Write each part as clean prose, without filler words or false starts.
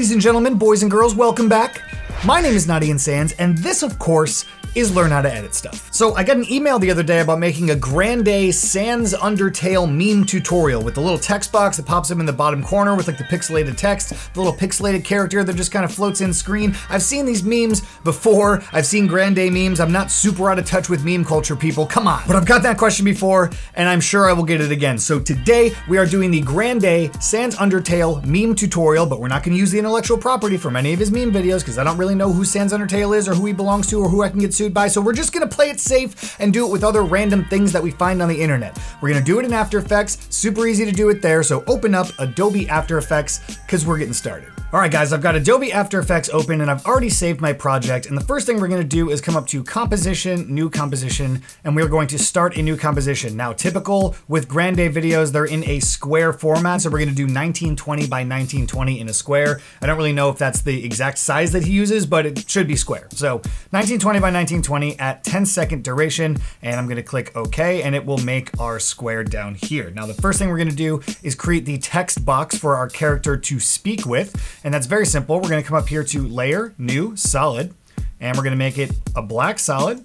Ladies and gentlemen, boys and girls, welcome back. My name is NadianSans, and this, of course, is Learn How to Edit Stuff. So I got an email the other day about making a Grandayy Sans Undertale meme tutorial with the little text box that pops up in the bottom corner with like the pixelated text, the little pixelated character that just kind of floats in screen. I've seen these memes before. I've seen Grandayy memes. I'm not super out of touch with meme culture, people. Come on. But I've got that question before, and I'm sure I will get it again. So today we are doing the Grandayy Sans Undertale meme tutorial, but we're not going to use the intellectual property from any of his meme videos because I don't really know who Sans Undertale is or who he belongs to or who I can get by, so we're just gonna play it safe and do it with other random things that we find on the internet. We're gonna do it in After Effects, super easy to do it there, so open up Adobe After Effects, because we're getting started. All right, guys, I've got Adobe After Effects open and I've already saved my project, and the first thing we're gonna do is come up to Composition, New Composition, and we're going to start a new composition. Now, typical with Grandayy videos, they're in a square format, so we're gonna do 1920 by 1920 in a square. I don't really know if that's the exact size that he uses, but it should be square. So, 1920 by 1920 at 10-second duration, and I'm gonna click OK, and it will make our square down here. Now, the first thing we're gonna do is create the text box for our character to speak with, and that's very simple. We're gonna come up here to Layer, New, Solid, and we're gonna make it a black solid,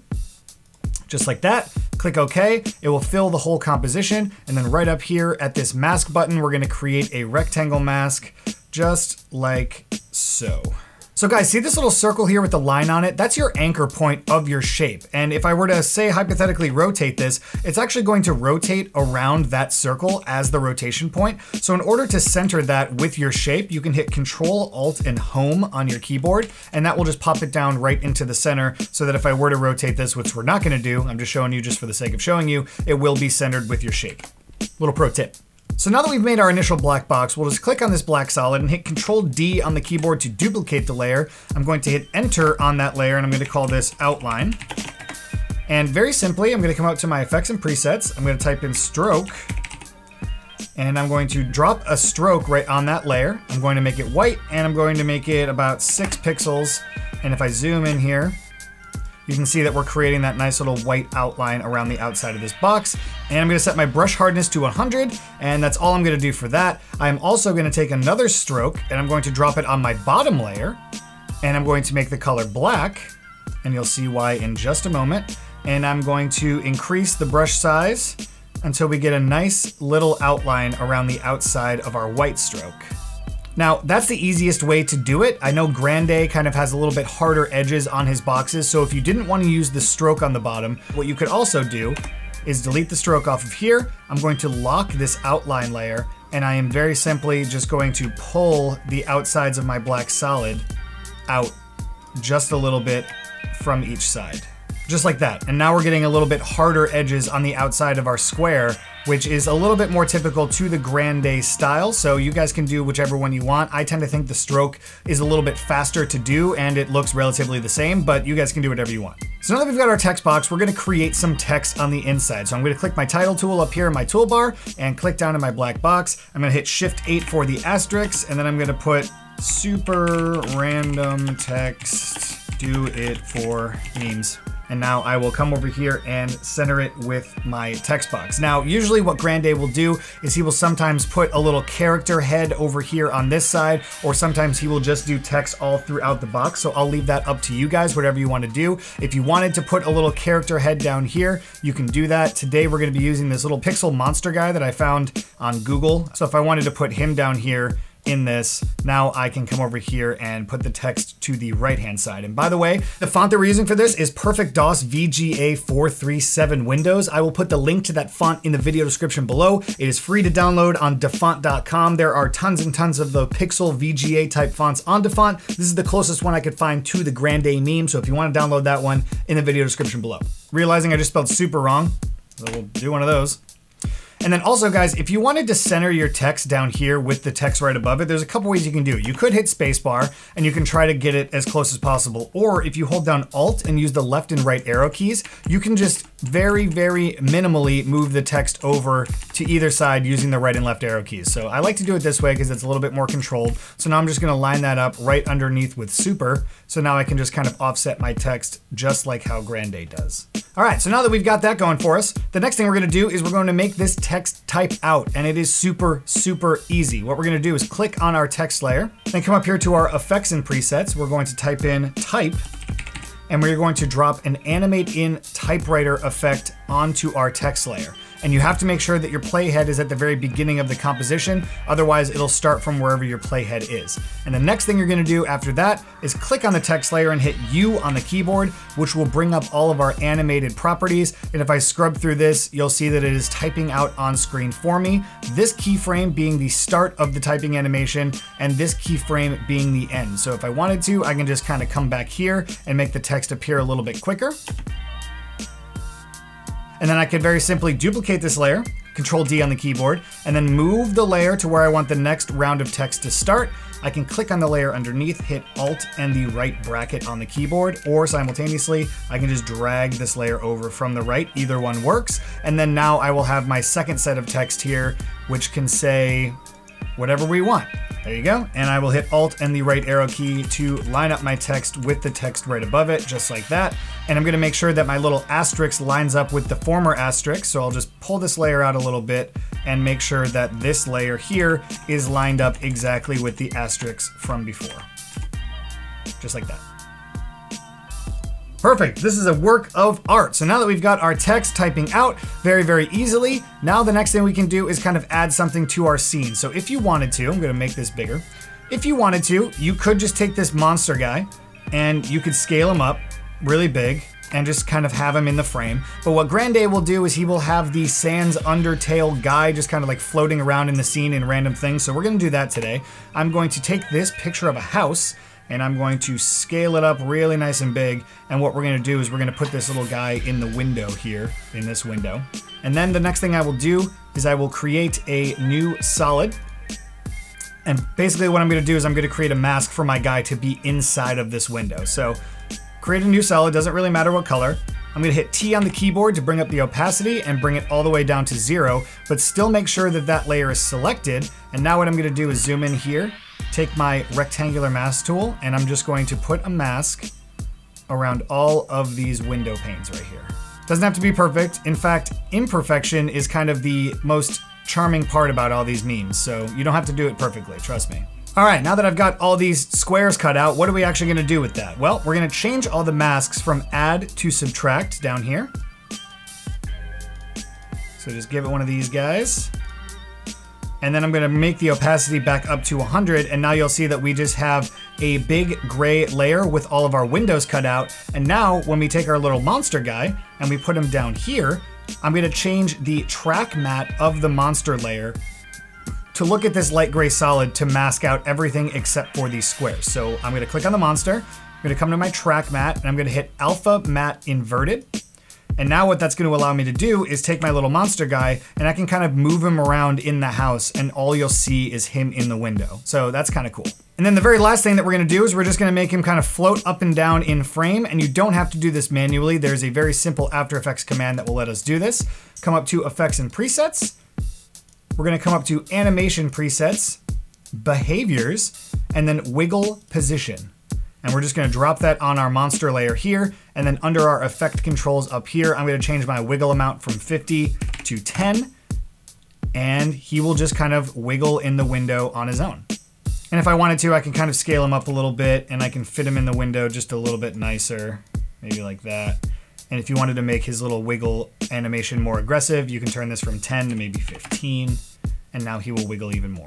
just like that. Click OK, it will fill the whole composition, and then right up here at this mask button, we're gonna create a rectangle mask, just like so. So guys, see this little circle here with the line on it? That's your anchor point of your shape. And if I were to say hypothetically rotate this, it's actually going to rotate around that circle as the rotation point. So in order to center that with your shape, you can hit Control, Alt, and Home on your keyboard, and that will just pop it down right into the center so that if I were to rotate this, which we're not gonna do, I'm just showing you just for the sake of showing you, it will be centered with your shape. Little pro tip. So now that we've made our initial black box, we'll just click on this black solid and hit Control D on the keyboard to duplicate the layer. I'm going to hit Enter on that layer, and I'm going to call this Outline. And very simply, I'm going to come out to my effects and presets. I'm going to type in stroke, and I'm going to drop a stroke right on that layer. I'm going to make it white, and I'm going to make it about 6 pixels. And if I zoom in here, you can see that we're creating that nice little white outline around the outside of this box. And I'm gonna set my brush hardness to 100, and that's all I'm gonna do for that. I'm also gonna take another stroke, and I'm going to drop it on my bottom layer, and I'm going to make the color black, and you'll see why in just a moment. And I'm going to increase the brush size until we get a nice little outline around the outside of our white stroke. Now, that's the easiest way to do it. I know Grandayy kind of has a little bit harder edges on his boxes, so if you didn't want to use the stroke on the bottom, what you could also do is delete the stroke off of here. I'm going to lock this outline layer, and I am very simply just going to pull the outsides of my black solid out just a little bit from each side. Just like that. And now we're getting a little bit harder edges on the outside of our square, which is a little bit more typical to the Grandayy style, so you guys can do whichever one you want. I tend to think the stroke is a little bit faster to do and it looks relatively the same, but you guys can do whatever you want. So now that we've got our text box, we're gonna create some text on the inside. So I'm gonna click my title tool up here in my toolbar and click down in my black box. I'm gonna hit Shift-8 for the asterisk, and then I'm gonna put super random text, do it for memes. And now I will come over here and center it with my text box. Now, usually what Grandayy will do is he will sometimes put a little character head over here on this side, or sometimes he will just do text all throughout the box. So I'll leave that up to you guys, whatever you want to do. If you wanted to put a little character head down here, you can do that. Today, we're going to be using this little pixel monster guy that I found on Google. So if I wanted to put him down here, in this, now I can come over here and put the text to the right-hand side. And by the way, the font that we're using for this is Perfect DOS VGA 437 Windows. I will put the link to that font in the video description below. It is free to download on dafont.com. There are tons and tons of the pixel VGA type fonts on Dafont. This is the closest one I could find to the Grandayy meme, so if you want to download that one, in the video description below. Realizing I just spelled super wrong, so we'll do one of those. And then also, guys, if you wanted to center your text down here with the text right above it, there's a couple ways you can do it. You could hit spacebar and you can try to get it as close as possible. Or if you hold down Alt and use the left and right arrow keys, you can just very, very minimally move the text over to either side using the right and left arrow keys. So I like to do it this way because it's a little bit more controlled. So now I'm just gonna line that up right underneath with super. So now I can just kind of offset my text just like how Grandayy does. All right, so now that we've got that going for us, the next thing we're gonna do is we're going to make this text type out, and it is super, super easy. What we're gonna do is click on our text layer, then come up here to our effects and presets. We're going to type in type, and we're going to drop an animate in typewriter effect onto our text layer. And you have to make sure that your playhead is at the very beginning of the composition, otherwise it'll start from wherever your playhead is. And the next thing you're gonna do after that is click on the text layer and hit U on the keyboard, which will bring up all of our animated properties. And if I scrub through this, you'll see that it is typing out on screen for me, this keyframe being the start of the typing animation and this keyframe being the end. So if I wanted to, I can just kind of come back here and make the text appear a little bit quicker. And then I could very simply duplicate this layer, Control D on the keyboard, and then move the layer to where I want the next round of text to start. I can click on the layer underneath, hit Alt and the right bracket on the keyboard, or simultaneously, I can just drag this layer over from the right, either one works. And then now I will have my second set of text here, which can say whatever we want. There you go. And I will hit Alt and the right arrow key to line up my text with the text right above it, just like that. And I'm gonna make sure that my little asterisk lines up with the former asterisk. So I'll just pull this layer out a little bit and make sure that this layer here is lined up exactly with the asterisk from before. Just like that. Perfect, this is a work of art. So now that we've got our text typing out very, very easily, now the next thing we can do is kind of add something to our scene. So if you wanted to, I'm gonna make this bigger. If you wanted to, you could just take this monster guy and you could scale him up really big and just kind of have him in the frame. But what Grandayy will do is he will have the Sans Undertale guy just kind of like floating around in the scene in random things. So we're gonna do that today. I'm going to take this picture of a house and I'm going to scale it up really nice and big. And what we're gonna do is we're gonna put this little guy in the window here, in this window. And then the next thing I will do is I will create a new solid. And basically what I'm gonna do is I'm gonna create a mask for my guy to be inside of this window. So create a new solid, doesn't really matter what color. I'm gonna hit T on the keyboard to bring up the opacity and bring it all the way down to 0, but still make sure that that layer is selected. And now what I'm gonna do is zoom in here, take my rectangular mask tool, and I'm just going to put a mask around all of these window panes right here. Doesn't have to be perfect. In fact, imperfection is kind of the most charming part about all these memes. So you don't have to do it perfectly, trust me. All right, now that I've got all these squares cut out, what are we actually gonna do with that? Well, we're gonna change all the masks from add to subtract down here. So just give it one of these guys. And then I'm gonna make the opacity back up to 100, and now you'll see that we just have a big gray layer with all of our windows cut out. And now when we take our little monster guy and we put him down here, I'm gonna change the track mat of the monster layer to look at this light gray solid to mask out everything except for these squares. So I'm gonna click on the monster, I'm gonna come to my track mat, and I'm gonna hit alpha mat inverted. And now what that's gonna allow me to do is take my little monster guy and I can kind of move him around in the house and all you'll see is him in the window. So that's kind of cool. And then the very last thing that we're gonna do is we're just gonna make him kind of float up and down in frame, and you don't have to do this manually. There's a very simple After Effects command that will let us do this. Come up to Effects and Presets. We're gonna come up to Animation Presets, Behaviors, and then Wiggle Position. And we're just gonna drop that on our monster layer here. And then under our effect controls up here, I'm gonna change my wiggle amount from 50 to 10. And he will just kind of wiggle in the window on his own. And if I wanted to, I can kind of scale him up a little bit and I can fit him in the window just a little bit nicer, maybe like that. And if you wanted to make his little wiggle animation more aggressive, you can turn this from 10 to maybe 15. And now he will wiggle even more.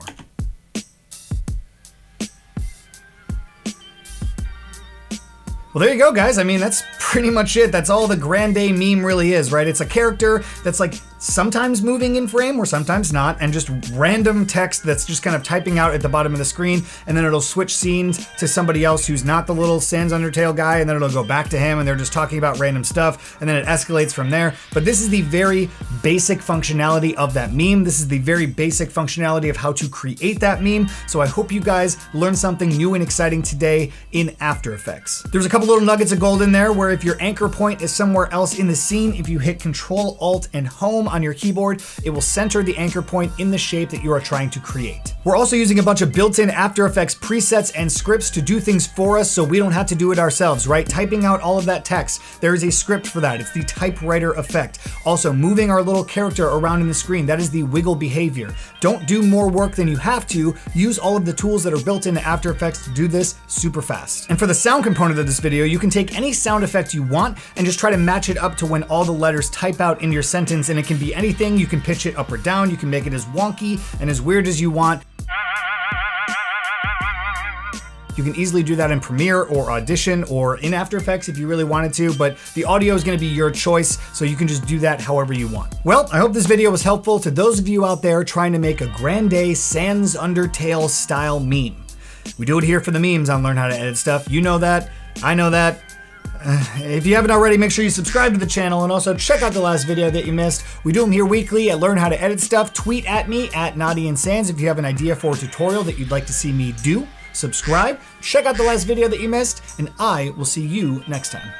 Well, there you go, guys. I mean, that's pretty much it. That's all the Grandayy meme really is, right? It's a character that's like sometimes moving in frame or sometimes not, and just random text that's just kind of typing out at the bottom of the screen, and then it'll switch scenes to somebody else who's not the little Sans Undertale guy, and then it'll go back to him, and they're just talking about random stuff, and then it escalates from there. But this is the very basic functionality of that meme. This is the very basic functionality of how to create that meme. So I hope you guys learned something new and exciting today in After Effects. There's a couple little nuggets of gold in there where if your anchor point is somewhere else in the scene, if you hit Control, Alt, and Home on your keyboard, it will center the anchor point in the shape that you are trying to create. We're also using a bunch of built-in After Effects presets and scripts to do things for us so we don't have to do it ourselves, right? Typing out all of that text, there is a script for that. It's the typewriter effect. Also, moving our little character around in the screen, that is the wiggle behavior. Don't do more work than you have to. Use all of the tools that are built into After Effects to do this super fast. And for the sound component of this video, you can take any sound effect you want and just try to match it up to when all the letters type out in your sentence, and it can be anything. You can pitch it up or down, you can make it as wonky and as weird as you want. You can easily do that in Premiere or Audition or in After Effects if you really wanted to, but the audio is gonna be your choice, so you can just do that however you want. Well, I hope this video was helpful to those of you out there trying to make a Grandayy Sans Undertale style meme. We do it here for the memes on Learn How to Edit Stuff. You know that, I know that. If you haven't already, make sure you subscribe to the channel and also check out the last video that you missed. We do them here weekly at Learn How to Edit Stuff. Tweet at me at NadianSans if you have an idea for a tutorial that you'd like to see me do. Subscribe, check out the last video that you missed, and I will see you next time.